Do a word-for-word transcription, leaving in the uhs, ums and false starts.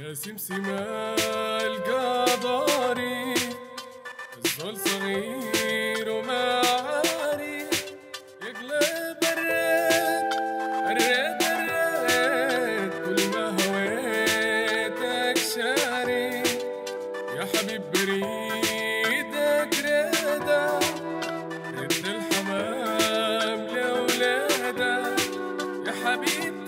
يا سمسم القضاريف الزول صغير وما عارف يقلب الريد الريد الريد كل ما هويتك شاري يا حبيب بريدك ريدا ريد الحمام لولادك يا حبيب